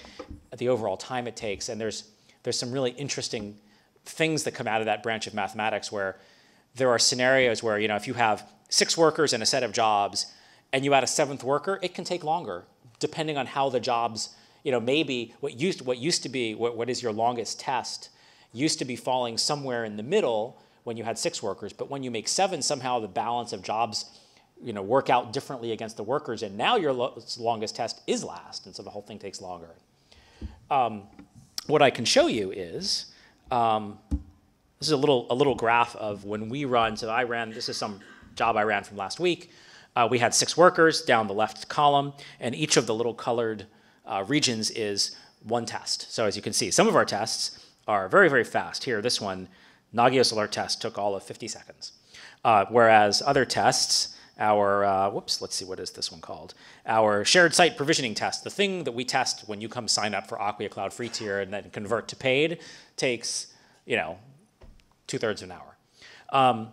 the overall time it takes? And there's, there's some really interesting things that come out of that branch of mathematics where there are scenarios where, you know, if you have six workers in a set of jobs and you add a seventh worker, it can take longer depending on how the jobs, you know, maybe what used, what used to be, what, what is your longest test used to be falling somewhere in the middle when you had six workers. But when you make seven, somehow the balance of jobs, you know, work out differently against the workers. And now your lo- longest test is last. And so the whole thing takes longer. Um, what I can show you is, um, this is a little, a little graph of when we run. So I ran, this is some job I ran from last week. Uh, we had six workers down the left column, and each of the little colored uh, regions is one test. So as you can see, some of our tests are very, very fast. Here, this one, Nagios alert test, took all of fifty seconds. Uh, whereas other tests, our, uh, whoops, let's see, what is this one called? Our shared site provisioning test, the thing that we test when you come sign up for Acquia Cloud free tier and then convert to paid, takes, you know, two-thirds of an hour. Um,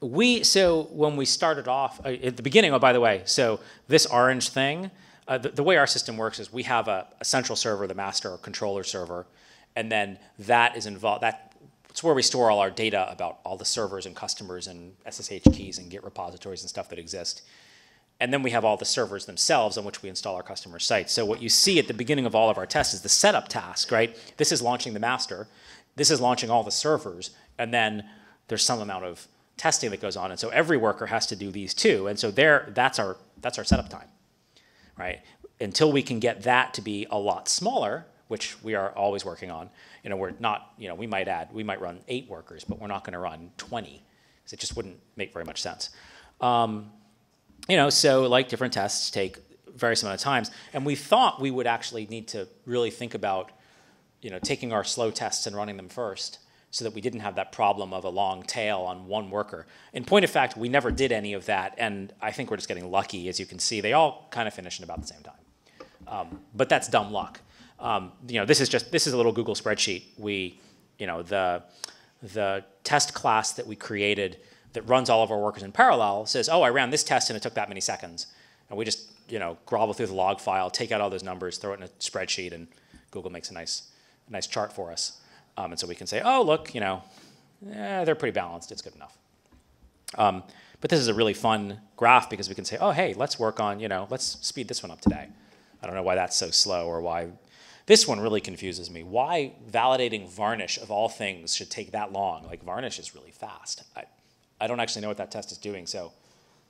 we, so when we started off, uh, at the beginning, oh, by the way, so this orange thing, uh, the, the way our system works is we have a, a central server, the master or controller server, and then that is involved, that, it's where we store all our data about all the servers and customers and S S H keys and Git repositories and stuff that exist. And then we have all the servers themselves on which we install our customer sites. So what you see at the beginning of all of our tests is the setup task, right? This is launching the master. This is launching all the servers, and then there's some amount of testing that goes on, and so every worker has to do these two, and so there, that's our that's our setup time, right? Until we can get that to be a lot smaller, which we are always working on. You know, we're not, you know, we might add, we might run eight workers, but we're not going to run twenty, because it just wouldn't make very much sense. Um, you know, so like different tests take various amount of times, and we thought we would actually need to really think about, you know, taking our slow tests and running them first so that we didn't have that problem of a long tail on one worker. In point of fact, we never did any of that, and I think we're just getting lucky. As you can see, they all kind of finish in about the same time. Um, but that's dumb luck. Um, you know, this is just, this is a little Google spreadsheet. We, you know, the, the test class that we created that runs all of our workers in parallel says, oh, I ran this test and it took that many seconds. And we just, you know, grovel through the log file, take out all those numbers, throw it in a spreadsheet, and Google makes a nice nice chart for us. Um, and so we can say, oh, look, you know, eh, they're pretty balanced. It's good enough. Um, but this is a really fun graph because we can say, oh, hey, let's work on, you know, let's speed this one up today. I don't know why that's so slow or why. This one really confuses me. Why validating Varnish, of all things, should take that long? Like, Varnish is really fast. I, I don't actually know what that test is doing, so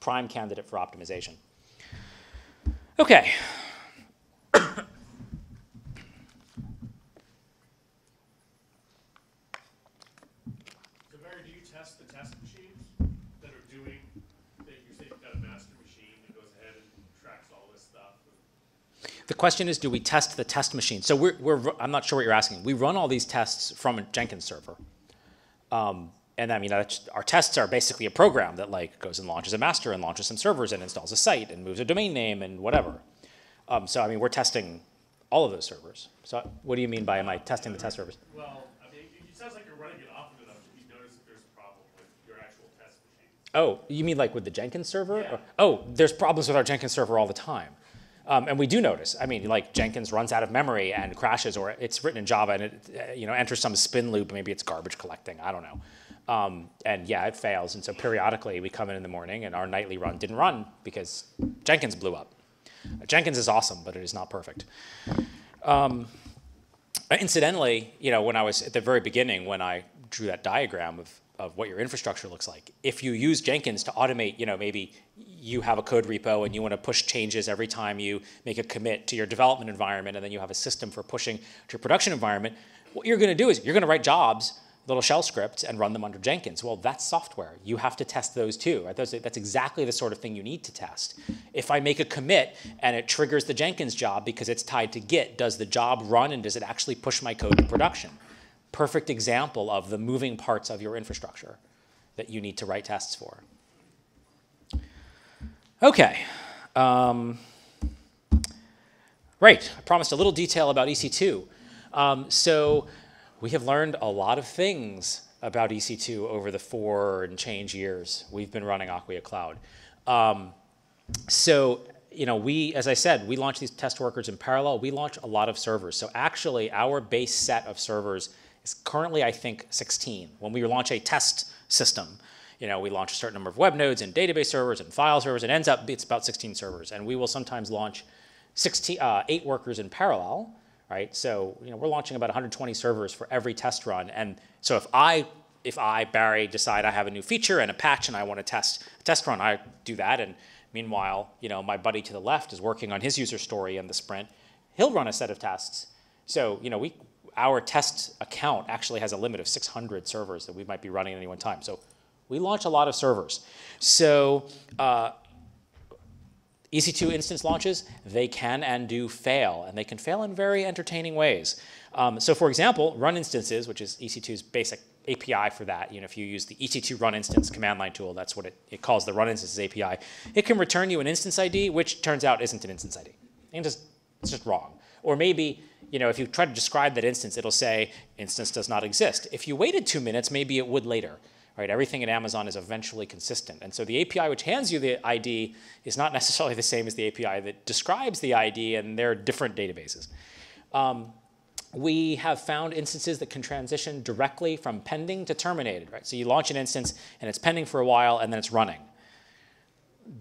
prime candidate for optimization. OK. The question is, do we test the test machine? So we're, we're, I'm not sure what you're asking. We run all these tests from a Jenkins server. Um, and I mean, our tests are basically a program that like goes and launches a master and launches some servers and installs a site and moves a domain name and whatever. Um, so I mean, we're testing all of those servers. So what do you mean by am I testing the test servers? Well, I mean, it sounds like you're running it often enough that you notice that there's a problem with your actual test machine. Oh, you mean like with the Jenkins server? Yeah. Oh, there's problems with our Jenkins server all the time. Um, and we do notice. I mean, like Jenkins runs out of memory and crashes, or it's written in Java and it, you know, enters some spin loop. Maybe it's garbage collecting. I don't know. Um, and yeah, it fails. And so periodically, we come in in the morning, and our nightly run didn't run because Jenkins blew up. Jenkins is awesome, but it is not perfect. Um, Incidentally, you know, when I was at the very beginning, when I drew that diagram of, of what your infrastructure looks like, if you use Jenkins to automate, you know, maybe you have a code repo and you want to push changes every time you make a commit to your development environment, and then you have a system for pushing to your production environment, what you're going to do is you're going to write jobs, little shell scripts, and run them under Jenkins. Well, that's software. You have to test those too, right? Those, that's exactly the sort of thing you need to test. If I make a commit and it triggers the Jenkins job because it's tied to Git, does the job run and does it actually push my code to production? Perfect example of the moving parts of your infrastructure that you need to write tests for. Okay. Um, right, I promised a little detail about E C two. Um, so we have learned a lot of things about E C two over the four and change years we've been running Acquia Cloud. Um, so, you know, we, as I said, we launch these test workers in parallel. We launch a lot of servers. So actually, our base set of servers is currently, I think, sixteen. When we launch a test system, you know, we launch a certain number of web nodes and database servers and file servers. It ends up, it's about sixteen servers. And we will sometimes launch sixteen, uh, eight workers in parallel. Right? So, you know, we're launching about one hundred twenty servers for every test run. And so if I, if I, Barry, decide I have a new feature and a patch and I want to test a test run, I do that. And meanwhile, you know, my buddy to the left is working on his user story in the sprint. He'll run a set of tests. So, you know, we, our test account actually has a limit of six hundred servers that we might be running at any one time. So we launch a lot of servers. So uh, E C two instance launches, they can and do fail, and they can fail in very entertaining ways. Um, so for example, run instances, which is E C two's basic A P I for that, you know, if you use the E C two run instance command line tool, that's what it, it calls the run instances A P I. It can return you an instance I D, which turns out isn't an instance I D. It just, it's just wrong. Or maybe, you know, if you try to describe that instance, it'll say, instance does not exist. If you waited two minutes, maybe it would later. Right, everything in Amazon is eventually consistent. And so the A P I which hands you the I D is not necessarily the same as the A P I that describes the I D, and they're different databases. Um, we have found instances that can transition directly from pending to terminated. Right? So you launch an instance, and it's pending for a while, and then it's running.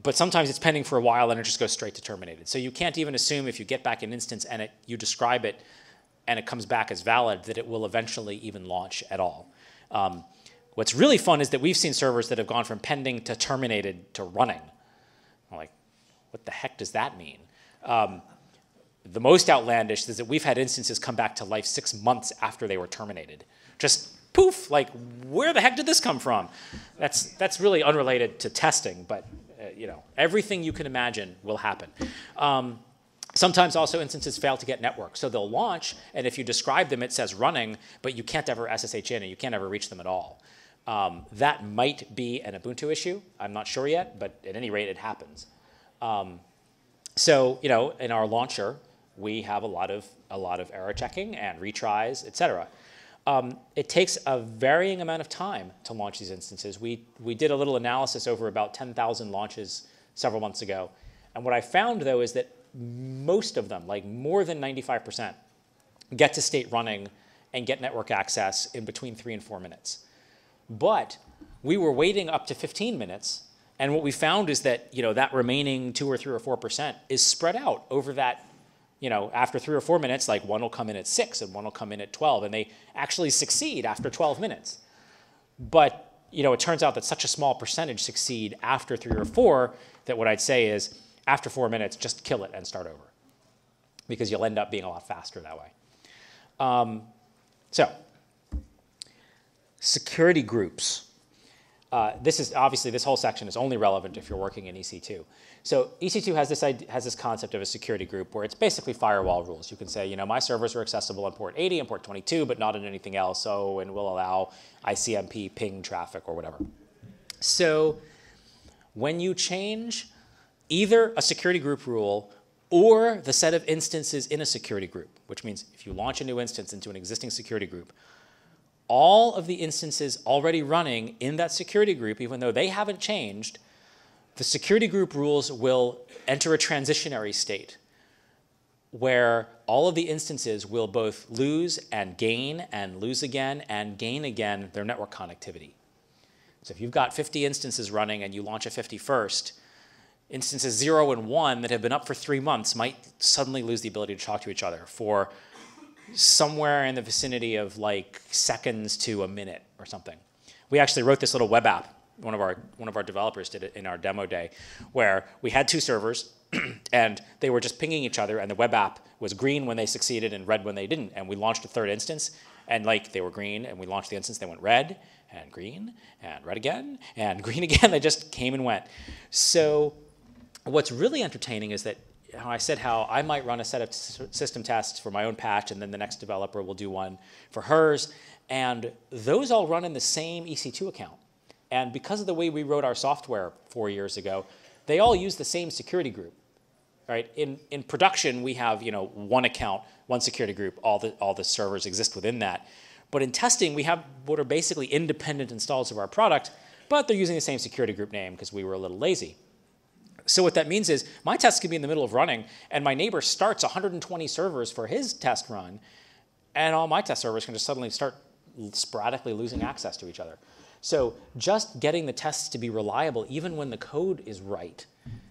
But sometimes it's pending for a while, and it just goes straight to terminated. So you can't even assume if you get back an instance and it, you describe it, and it comes back as valid, that it will eventually even launch at all. Um, What's really fun is that we've seen servers that have gone from pending to terminated to running. I'm like, what the heck does that mean? Um, the most outlandish is that we've had instances come back to life six months after they were terminated. Just poof, like, where the heck did this come from? That's, that's really unrelated to testing, but uh, you know, everything you can imagine will happen. Um, Sometimes also instances fail to get networked. So they'll launch, and if you describe them, it says running, but you can't ever S S H in, and you can't ever reach them at all. Um, that might be an Ubuntu issue. I'm not sure yet, but at any rate, it happens. Um, so, you know, in our launcher, we have a lot of, a lot of error checking and retries, et cetera. Um, it takes a varying amount of time to launch these instances. We, we did a little analysis over about ten thousand launches several months ago. And what I found, though, is that most of them, like more than ninety-five percent, get to state running and get network access in between three and four minutes. But we were waiting up to fifteen minutes, and what we found is that, you know, that remaining two or three or four percent is spread out over that, you know, after three or four minutes, like one will come in at six and one will come in at twelve, and they actually succeed after twelve minutes. But, you know, it turns out that such a small percentage succeed after three or four that what I'd say is, after four minutes, just kill it and start over, because you'll end up being a lot faster that way. Um, so, security groups. Uh, this is obviously, this whole section is only relevant if you're working in E C two. So E C two has this idea, has this concept of a security group where it's basically firewall rules. You can say, you know, my servers are accessible on port eighty and port twenty-two, but not on anything else. So, and we'll allow I C M P ping traffic or whatever. So, when you change either a security group rule or the set of instances in a security group, which means if you launch a new instance into an existing security group, all of the instances already running in that security group, even though they haven't changed, the security group rules will enter a transitionary state where all of the instances will both lose and gain and lose again and gain again their network connectivity. So if you've got fifty instances running and you launch a fifty-first, instances zero and one that have been up for three months might suddenly lose the ability to talk to each other for somewhere in the vicinity of like seconds to a minute or something. We actually wrote this little web app. One of our one of our developers did it in our demo day, where we had two servers, and they were just pinging each other, and the web app was green when they succeeded and red when they didn't. And we launched a third instance, and like they were green, and we launched the instance, they went red and green and red again and green again. They just came and went. So what's really entertaining is that how I said how I might run a set of system tests for my own patch, and then the next developer will do one for hers, and those all run in the same E C two account. And because of the way we wrote our software four years ago, they all use the same security group. Right? In, in production, we have, you know, one account, one security group, all the, all the servers exist within that. But in testing, we have what are basically independent installs of our product, but they're using the same security group name because we were a little lazy. So what that means is my test could be in the middle of running, and my neighbor starts one hundred twenty servers for his test run, and all my test servers can just suddenly start sporadically losing access to each other. So just getting the tests to be reliable, even when the code is right,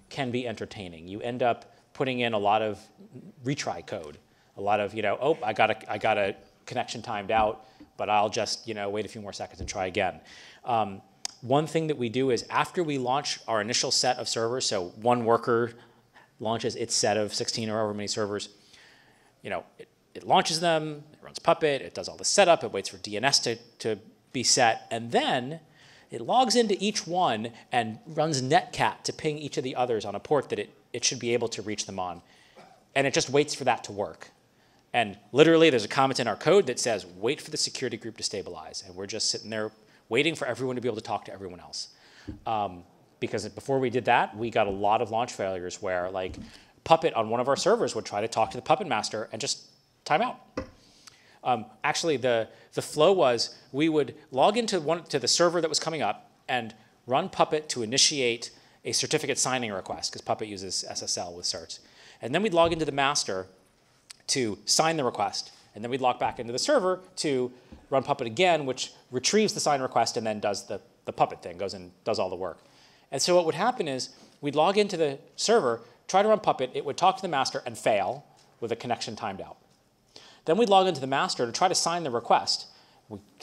can be entertaining. You end up putting in a lot of retry code, a lot of, you know, oh, I got a, I got a connection timed out, but I'll just, you know, wait a few more seconds and try again. Um, one thing that we do is after we launch our initial set of servers, so one worker launches its set of sixteen or however many servers, you know, it, it launches them, it runs Puppet, it does all the setup, it waits for D N S to, to be set, and then it logs into each one and runs netcat to ping each of the others on a port that it, it should be able to reach them on. And it just waits for that to work. And literally there's a comment in our code that says, wait for the security group to stabilize. And we're just sitting there waiting for everyone to be able to talk to everyone else. Um, because before we did that, we got a lot of launch failures where like Puppet on one of our servers would try to talk to the Puppet master and just time out. Um, actually, the, the flow was we would log into one, to the server that was coming up and run Puppet to initiate a certificate signing request, because Puppet uses S S L with certs. And then we'd log into the master to sign the request. And then we'd log back into the server to run Puppet again, which retrieves the sign request and then does the, the Puppet thing, goes and does all the work. And so what would happen is we'd log into the server, try to run Puppet, it would talk to the master and fail with a connection timed out. Then we'd log into the master to try to sign the request.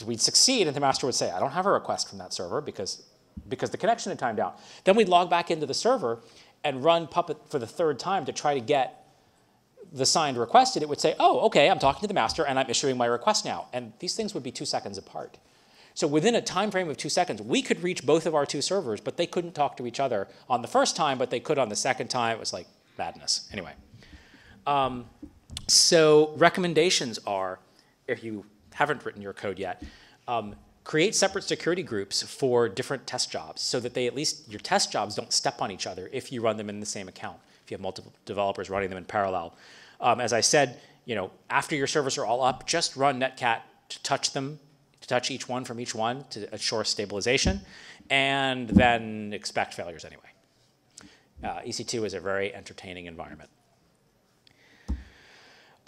We'd succeed, and the master would say, I don't have a request from that server because, because the connection had timed out. Then we'd log back into the server and run Puppet for the third time to try to get the signed request, and it would say, oh, okay, I'm talking to the master, and I'm issuing my request now. And these things would be two seconds apart. So within a time frame of two seconds, we could reach both of our two servers, but they couldn't talk to each other on the first time, but they could on the second time. It was like madness. Anyway. Um, So recommendations are, if you haven't written your code yet, um, create separate security groups for different test jobs so that they at least, your test jobs don't step on each other if you run them in the same account, if you have multiple developers running them in parallel. Um, as I said, you know, after your servers are all up, just run netcat to touch them, to touch each one from each one to assure stabilization, and then expect failures anyway. Uh, E C two is a very entertaining environment.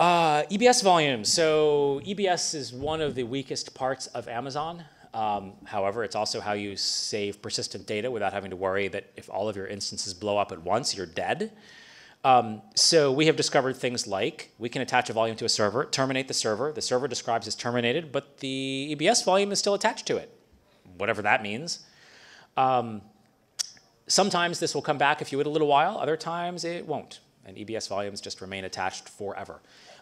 Uh, E B S volumes. So E B S is one of the weakest parts of Amazon. Um, however, it's also how you save persistent data without having to worry that if all of your instances blow up at once, you're dead. Um, so we have discovered things like we can attach a volume to a server, terminate the server. The server describes as terminated, but the E B S volume is still attached to it, whatever that means. Um, sometimes this will come back if you wait a little while. Other times it won't, and E B S volumes just remain attached forever.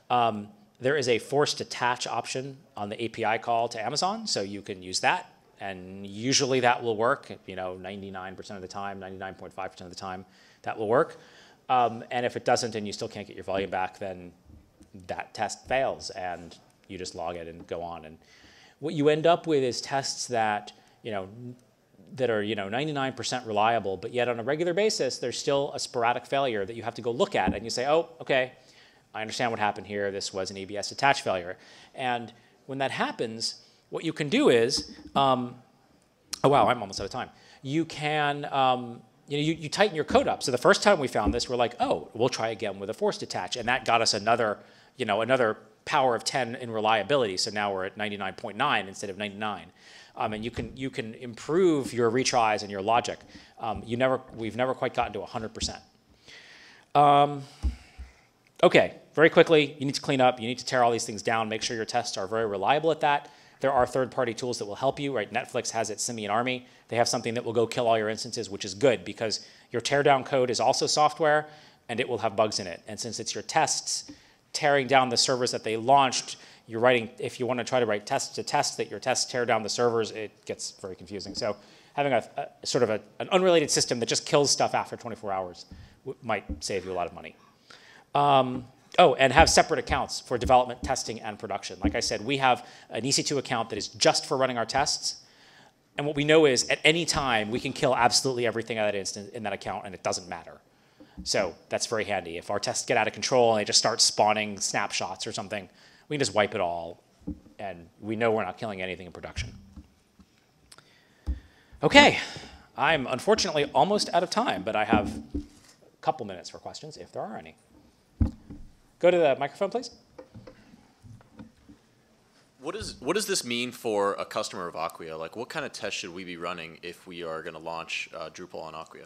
Um, there is a forced attach option on the A P I call to Amazon, so you can use that, and usually that will work. You know, ninety-nine percent of the time, ninety-nine point five percent of the time, that will work. Um, and if it doesn't and you still can't get your volume back, then that test fails, and you just log it and go on. And what you end up with is tests that, you know, that are, you know, ninety-nine percent reliable, but yet on a regular basis, there's still a sporadic failure that you have to go look at, and you say, oh, okay, I understand what happened here. This was an E B S attach failure. And when that happens, what you can do is, um, oh wow, I'm almost out of time. You can, um, you know, you, you tighten your code up. So the first time we found this, we're like, oh, we'll try again with a forced attach. And that got us another, you know, another power of ten in reliability. So now we're at ninety-nine point nine instead of ninety-nine. Um, and you can, you can improve your retries and your logic. Um, you never, we've never quite gotten to one hundred percent. Um, Okay, very quickly, you need to clean up. You need to tear all these things down. Make sure your tests are very reliable at that. There are third-party tools that will help you, right? Netflix has its Symbian Army. They have something that will go kill all your instances, which is good because your teardown code is also software and it will have bugs in it. And since it's your tests tearing down the servers that they launched, you're writing, if you want to try to write tests to test that your tests tear down the servers, it gets very confusing. So having a, a sort of a, an unrelated system that just kills stuff after twenty-four hours w might save you a lot of money. Um, Oh, and have separate accounts for development, testing, and production. Like I said, we have an E C two account that is just for running our tests. And what we know is at any time, we can kill absolutely everything at that instant in that account, and it doesn't matter. So that's very handy. If our tests get out of control and they just start spawning snapshots or something, we can just wipe it all, and we know we're not killing anything in production. OK, I'm unfortunately almost out of time, but I have a couple minutes for questions, if there are any. Go to the microphone, please. What, is, what does this mean for a customer of Acquia? Like, what kind of tests should we be running if we are going to launch uh, Drupal on Acquia?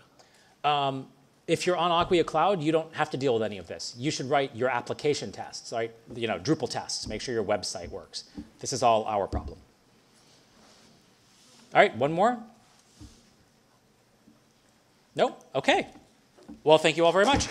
Um, if you're on Acquia Cloud, you don't have to deal with any of this. You should write your application tests, right? You know, Drupal tests. Make sure your website works. This is all our problem. All right, one more? No? OK. Well, thank you all very much.